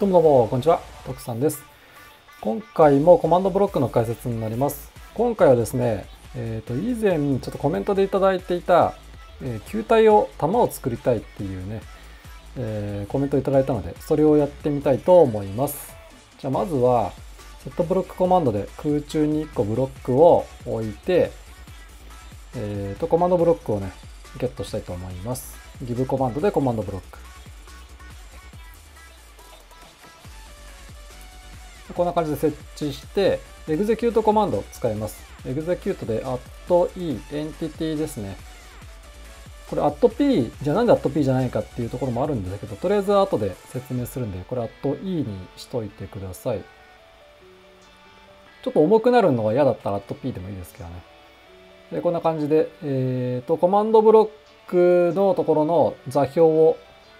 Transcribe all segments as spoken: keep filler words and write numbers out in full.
どうもどうも、こんにちは。とくさんです。今回もコマンドブロックの解説になります。今回はですね、えー、と以前ちょっとコメントでいただいていた、えー、球体を、弾を作りたいっていうね、えー、コメントをいただいたので、それをやってみたいと思います。じゃあまずは、セットブロックコマンドで空中にいっこブロックを置いて、えー、とコマンドブロックをね、ゲットしたいと思います。ギブ コマンドでコマンドブロック。こんな感じで設置して、エグゼキュートコマンドを使います。エグゼキュートで アットイー エンティティですね。これ アットピー じゃなんで アットピー じゃないかっていうところもあるんだけど、とりあえず後で説明するんで、これ アットイー にしといてください。ちょっと重くなるのが嫌だったら アットピー でもいいですけどね。でこんな感じで、えーと、コマンドブロックのところの座標を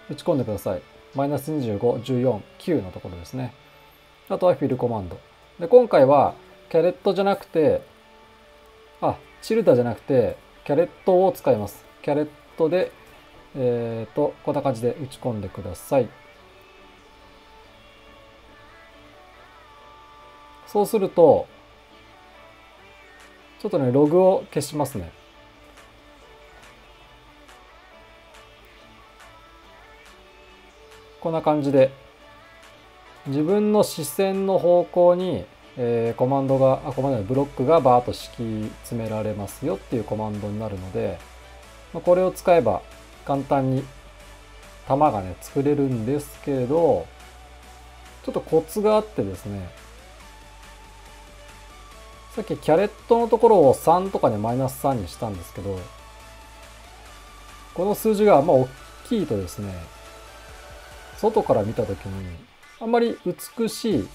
打ち込んでください。マイナスにじゅうご、じゅうよん、きゅうのところですね。あとはフィルコマンド。で、今回はキャレットじゃなくて、あ、チルダじゃなくて、キャレットを使います。キャレットで、えっと、こんな感じで打ち込んでください。そうすると、ちょっとね、ログを消しますね。こんな感じで、自分の視線の方向に、えー、コマンドが、あ、コマンドのブロックがバーッと敷き詰められますよっていうコマンドになるので、まあ、これを使えば簡単に弾がね、作れるんですけれど、ちょっとコツがあってですね、さっきキャレットのところをさんとかね、マイナスさんにしたんですけど、この数字がまあ大きいとですね、外から見たときにあんまり美しい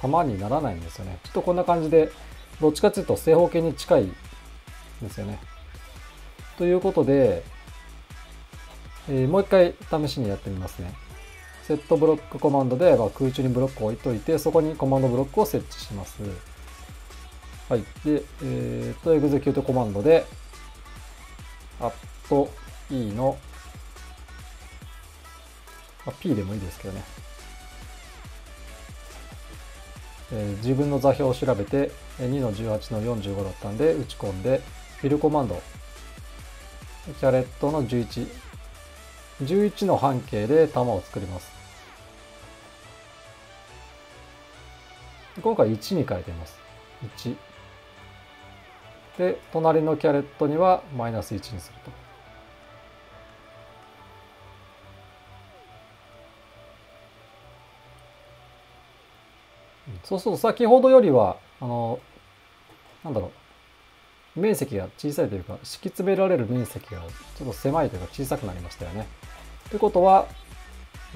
玉にならないんですよね。ちょっとこんな感じで、どっちかというと正方形に近いんですよね。ということで、えー、もう一回試しにやってみますね。セットブロックコマンドで、まあ、空中にブロックを置いといて、そこにコマンドブロックを設置します。はい。で、えっと、エグゼキュートコマンドで、アットイー の、まあ、P でもいいですけどね。えー、自分の座標を調べて、にのじゅうはちのよんじゅうごだったんで、打ち込んで、フィルコマンド、キャレットのじゅういち、じゅういちの半径で玉を作ります。今回いちに変えています。いち。で、隣のキャレットにはマイナスいちにすると。そうすると先ほどよりは、あの、なんだろう、面積が小さいというか、敷き詰められる面積がちょっと狭いというか小さくなりましたよね。ということは、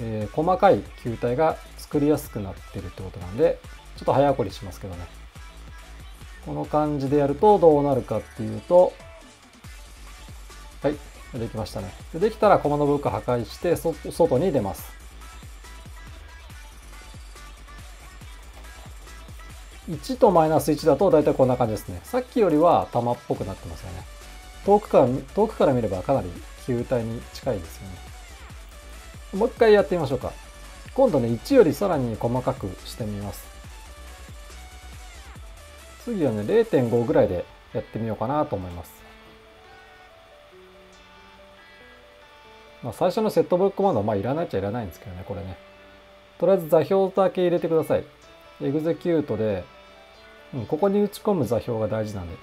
えー、細かい球体が作りやすくなってるってことなんで、ちょっと早送りしますけどね。この感じでやるとどうなるかっていうと、はい、できましたね。で、できたらコマンドブロック破壊して、そ、外に出ます。いちとマイナスいちだと大体こんな感じですね。さっきよりは玉っぽくなってますよね。遠くから、遠くから見ればかなり球体に近いですよね。もう一回やってみましょうか。今度ね、いちよりさらに細かくしてみます。次はね、れいてんご ぐらいでやってみようかなと思います。まあ、最初のセットブロックコマンドはまあいらないっちゃいらないんですけどね、これね。とりあえず座標だけ入れてください。エグゼキュートで、うん、ここに打ち込む座標が大事なんで。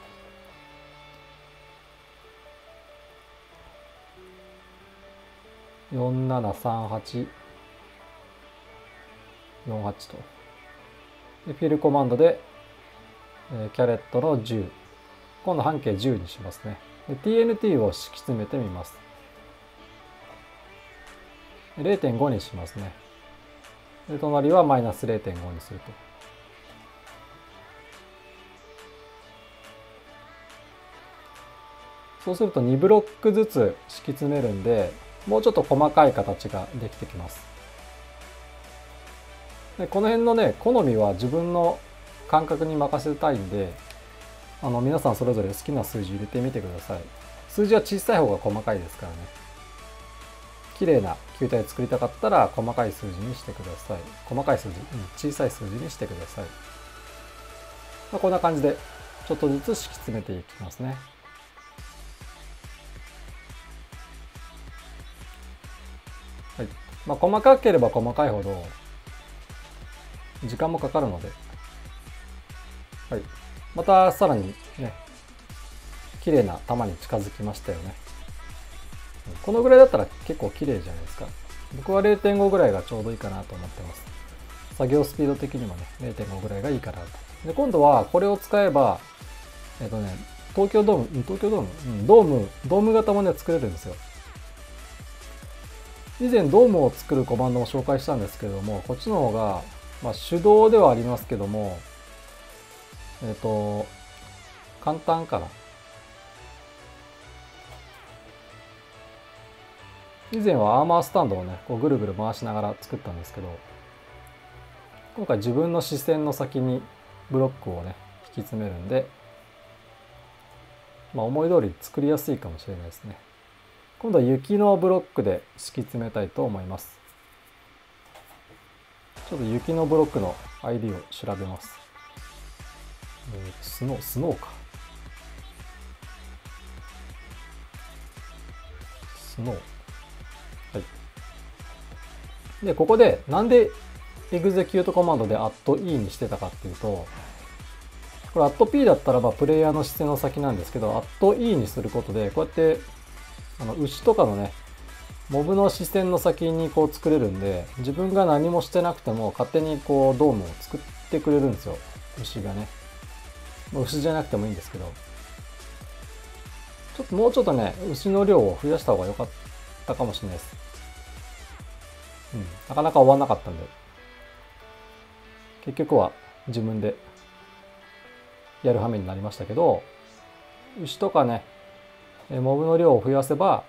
よんななさんはちよんはちと。で、フィルコマンドで、えー、キャレットのじゅう。今度半径じゅうにしますね。で、ティーエヌティー を敷き詰めてみます。れいてんご にしますね。で、隣はマイナスれいてんご にすると。そうするとにブロックずつ敷き詰めるんで、もうちょっと細かい形ができてきます。で、この辺のね、好みは自分の感覚に任せたいんで、あの、皆さんそれぞれ好きな数字入れてみてください。数字は小さい方が細かいですからね。綺麗な球体を作りたかったら細かい数字にしてください。細かい数字、うん、小さい数字にしてください。まあ、こんな感じでちょっとずつ敷き詰めていきますね。はい、まあ、細かければ細かいほど時間もかかるので、はい、またさらにね、綺麗な玉に近づきましたよね。このぐらいだったら結構綺麗じゃないですか。僕は れいてんご ぐらいがちょうどいいかなと思ってます。作業スピード的にもね れいてんご ぐらいがいいかなと。で今度はこれを使えばえっとね東京ドーム東京ドーム、うん、ドームドーム型もね作れるんですよ。以前ドームを作るコマンドを紹介したんですけれども、こっちの方が、まあ、手動ではありますけどもえっと簡単かな。以前はアーマースタンドをね、こうぐるぐる回しながら作ったんですけど、今回自分の視線の先にブロックをね、引き詰めるんで、まあ思い通り作りやすいかもしれないですね。今度は雪のブロックで敷き詰めたいと思います。ちょっと雪のブロックの アイディー を調べます。スノー、スノーか。スノー。で、ここでなんでエグゼキュートコマンドで アットイー にしてたかっていうと、これ アットピー だったらばプレイヤーの視線の先なんですけど、アットイー にすることで、こうやってあの牛とかのね、モブの視線の先にこう作れるんで、自分が何もしてなくても勝手にこうドームを作ってくれるんですよ。牛がね。牛じゃなくてもいいんですけど。ちょっともうちょっとね、牛の量を増やした方が良かったかもしれないです。うん、なかなか終わんなかったんで、結局は自分でやる羽目になりましたけど、牛とかね、モブの量を増やせば、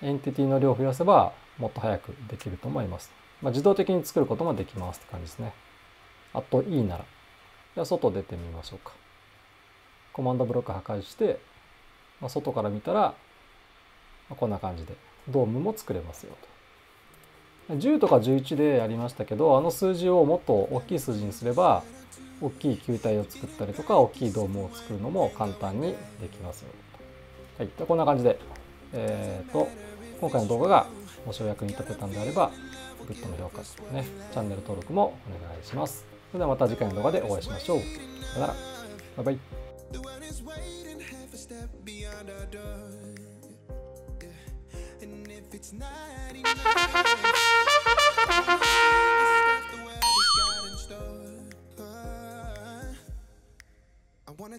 エンティティの量を増やせば、もっと早くできると思います。まあ、自動的に作ることもできますって感じですね。あと E なら。じゃあ外出てみましょうか。コマンドブロック破壊して、まあ、外から見たら、こんな感じで、ドームも作れますよと。じゅうとかじゅういちでやりましたけど、あの数字をもっと大きい数字にすれば、大きい球体を作ったりとか、大きいドームを作るのも簡単にできますよ。はい、こんな感じで、えっと、今回の動画がもしお役に立てたのであれば、グッドの評価とね、チャンネル登録もお願いします。それではまた次回の動画でお会いしましょう。さよなら。バイバイ。Wanna